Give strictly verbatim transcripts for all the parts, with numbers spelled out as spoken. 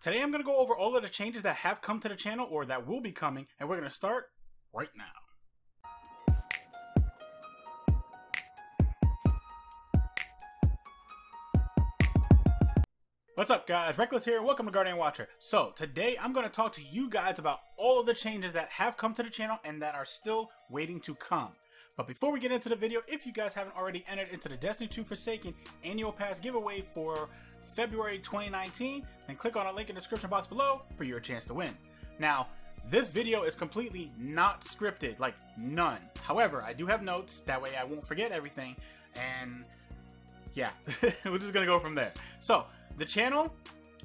Today I'm going to go over all of the changes that have come to the channel or that will be coming, and we're going to start right now. What's up guys, Reckless here and welcome to Guardian Watcher. So today I'm going to talk to you guys about all of the changes that have come to the channel and that are still waiting to come. But before we get into the video, if you guys haven't already entered into the Destiny two Forsaken annual pass giveaway for February twenty nineteen, then click on the link in the description box below for your chance to win. Now, this video is completely not scripted, like none. However, I do have notes, that way I won't forget everything, and yeah, we're just going to go from there. So, the channel,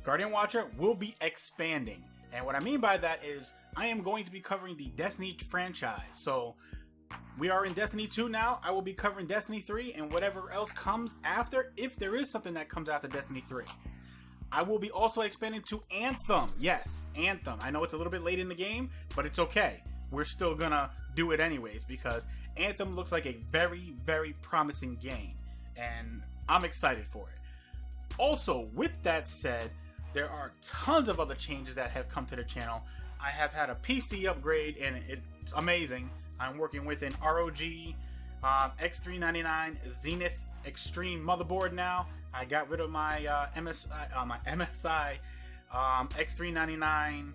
Guardian Watcher, will be expanding. And what I mean by that is I am going to be covering the Destiny franchise. So we are in Destiny two now. I will be covering Destiny three and whatever else comes after, if there is something that comes after Destiny three. I will be also expanding to Anthem. Yes, Anthem. I know it's a little bit late in the game, but it's okay. We're still gonna do it anyways because Anthem looks like a very, very promising game. And I'm excited for it. Also, with that said, there are tons of other changes that have come to the channel. I have had a P C upgrade and it's amazing. I'm working with an R O G um, X three ninety-nine Zenith Extreme motherboard now. I got rid of my uh, M S I, uh, my M S I um, X three ninety-nine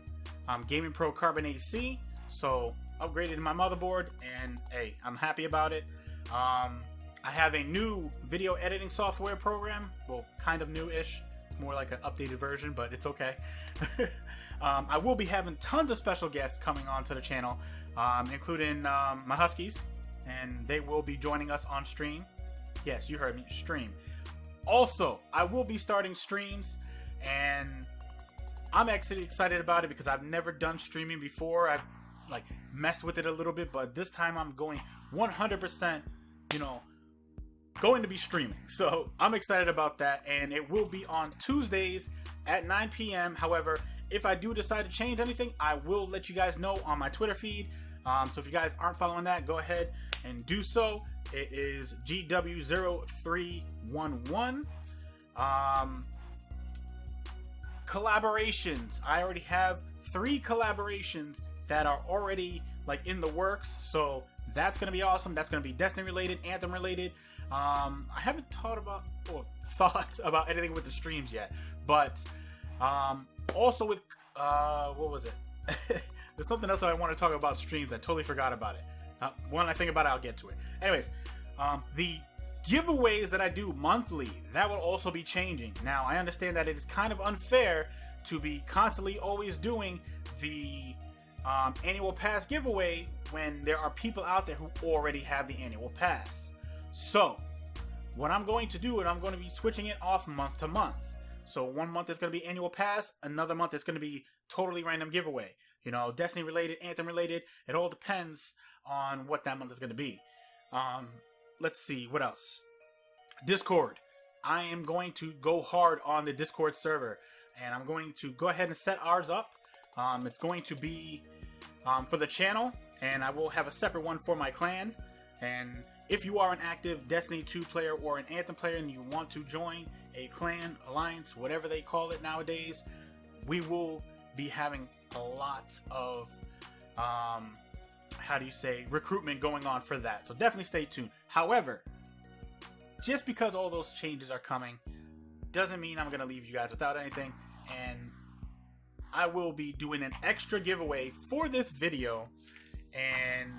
um, Gaming Pro Carbon A C. So upgraded my motherboard and hey, I'm happy about it. Um, I have a new video editing software program, well, kind of new-ish. It's more like an updated version, but it's okay. um, I will be having tons of special guests coming onto the channel, um, including um, my Huskies, and they will be joining us on stream. Yes, you heard me, stream. Also, I will be starting streams, and I'm actually excited about it because I've never done streaming before. I've like messed with it a little bit, but this time I'm going one hundred percent, you know, going to be streaming, so I'm excited about that, and it will be on Tuesdays at nine p m However, if I do decide to change anything, I will let you guys know on my Twitter feed, um, so if you guys aren't following that, go ahead and do so. It is G W zero three one one. Um, collaborations. I already have three collaborations that are already like in the works, so that's going to be awesome. That's going to be Destiny related, Anthem related. Um, I haven't thought about or thoughts about anything with the streams yet, but um, also with uh, what was it? There's something else I want to talk about streams. I totally forgot about it. Uh, when I think about it, I'll get to it. Anyways, um, the giveaways that I do monthly, that will also be changing. Now, I understand that it is kind of unfair to be constantly always doing the um, annual pass giveaway when there are people out there who already have the annual pass. So what I'm going to do, and I'm going to be switching it off month to month. So one month is going to be annual pass, another month is going to be totally random giveaway. You know, Destiny related, Anthem related, it all depends on what that month is going to be. Um, let's see, what else? Discord. I am going to go hard on the Discord server, and I'm going to go ahead and set ours up. Um, it's going to be Um, for the channel, and I will have a separate one for my clan. And if you are an active Destiny two player or an Anthem player and you want to join a clan, alliance, whatever they call it nowadays, we will be having a lot of um, how do you say recruitment going on for that, so definitely stay tuned. However, just because all those changes are coming doesn't mean I'm gonna leave you guys without anything, and I will be doing an extra giveaway for this video, and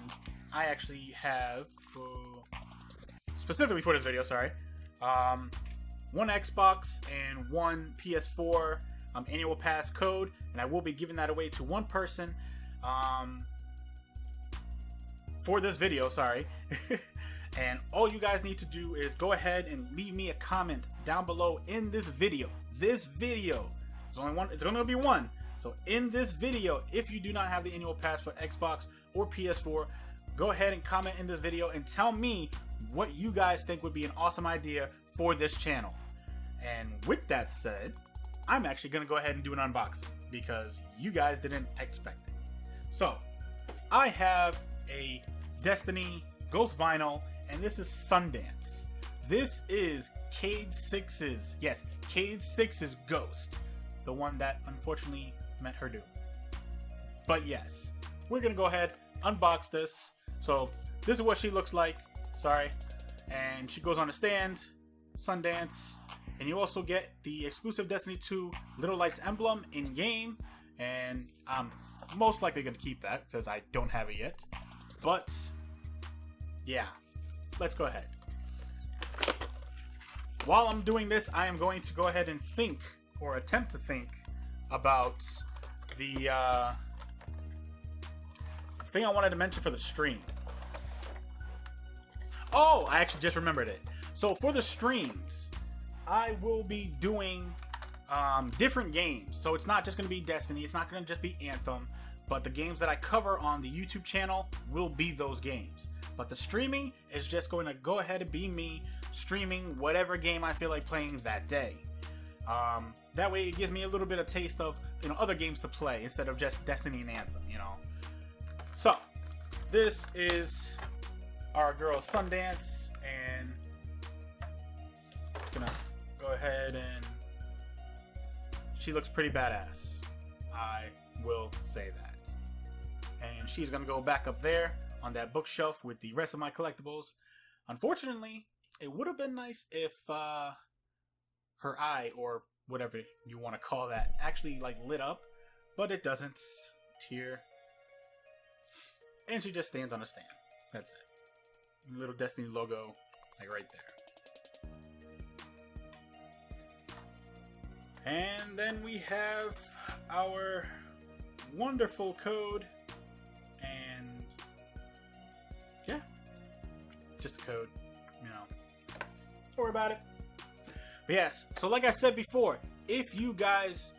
I actually have uh, specifically for this video, sorry, um, one Xbox and one P S four um, annual pass code, and I will be giving that away to one person um, for this video, sorry. And all you guys need to do is go ahead and leave me a comment down below in this video. This video, there's only one, it's gonna be one. So in this video, if you do not have the annual pass for Xbox or P S four, go ahead and comment in this video and tell me what you guys think would be an awesome idea for this channel. And with that said, I'm actually going to go ahead and do an unboxing because you guys didn't expect it. So I have a Destiny Ghost Vinyl, and this is Sundance. This is Cade six's, yes, Cade six's Ghost. the one that unfortunately met her doom. But yes, we're gonna go ahead, unbox this. So this is what she looks like, sorry. And she goes on a stand, Sundance, and you also get the exclusive Destiny two Little Lights emblem in game. And I'm most likely gonna keep that because I don't have it yet. But yeah, let's go ahead. While I'm doing this, I am going to go ahead and think, or attempt to think, about the uh, thing I wanted to mention for the stream. Oh, I actually just remembered it. So for the streams, I will be doing um, different games. So it's not just going to be Destiny, it's not going to just be Anthem, but the games that I cover on the YouTube channel will be those games. But the streaming is just going to go ahead and be me streaming whatever game I feel like playing that day. Um, that way it gives me a little bit of taste of, you know, other games to play instead of just Destiny and Anthem, you know. So this is our girl Sundance, and I'm gonna go ahead, and she looks pretty badass. I will say that. And she's gonna go back up there on that bookshelf with the rest of my collectibles. Unfortunately, it would have been nice if uh, her eye, or whatever you want to call that, actually like lit up, but it doesn't. Tear. And she just stands on a stand. That's it. Little Destiny logo, like right there. And then we have our wonderful code. Just a code, you know, don't worry about it. But yes, so like I said before, if you guys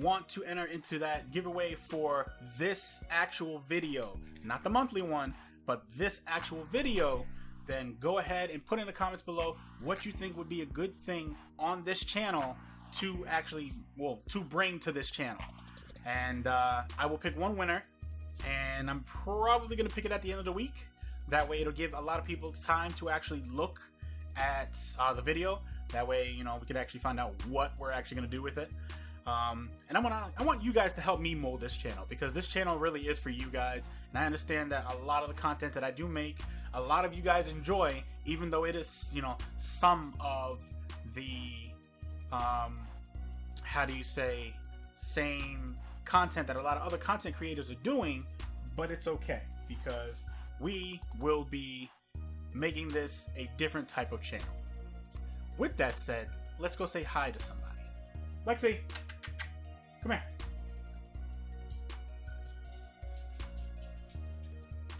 want to enter into that giveaway for this actual video, not the monthly one, but this actual video, then go ahead and put in the comments below what you think would be a good thing on this channel to actually, well, to bring to this channel. And uh, I will pick one winner, and I'm probably gonna pick it at the end of the week. That way it'll give a lot of people time to actually look at uh, the video. That way, you know, we can actually find out what we're actually going to do with it. Um, and I want I want you guys to help me mold this channel, because this channel really is for you guys. And I understand that a lot of the content that I do make, a lot of you guys enjoy, even though it is, you know, some of the, um, how do you say, same content that a lot of other content creators are doing. But it's okay, because we will be making this a different type of channel. With that said, let's go say hi to somebody. Lexi, come here.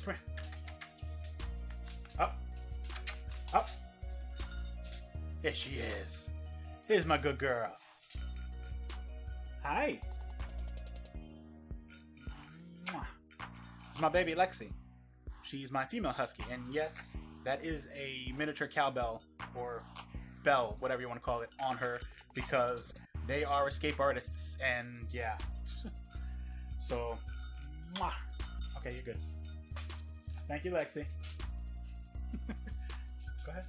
Come here. Up. Up. There she is. Here's my good girl. Hi. It's my baby Lexi. She's my female husky, and yes, that is a miniature cowbell, or bell, whatever you want to call it, on her, because they are escape artists, and yeah. So, mwah. Okay, you're good. Thank you, Lexi. Go ahead.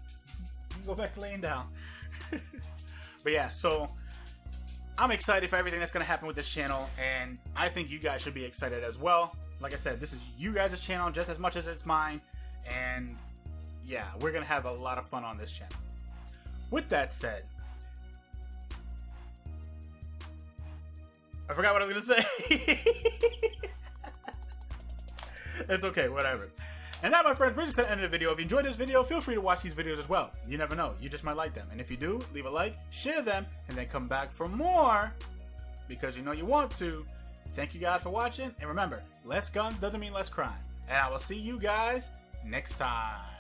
You can go back laying down. But yeah, so I'm excited for everything that's going to happen with this channel, and I think you guys should be excited as well. Like I said, this is you guys' channel just as much as it's mine, and yeah, we're gonna have a lot of fun on this channel. With that said, I forgot what I was gonna say. It's okay, whatever. And that, my friends, brings us to the end of the video. If you enjoyed this video, feel free to watch these videos as well. You never know, you just might like them. And if you do, leave a like, share them, and then come back for more, because you know you want to. Thank you guys for watching, and remember, less guns doesn't mean less crime. And I will see you guys next time.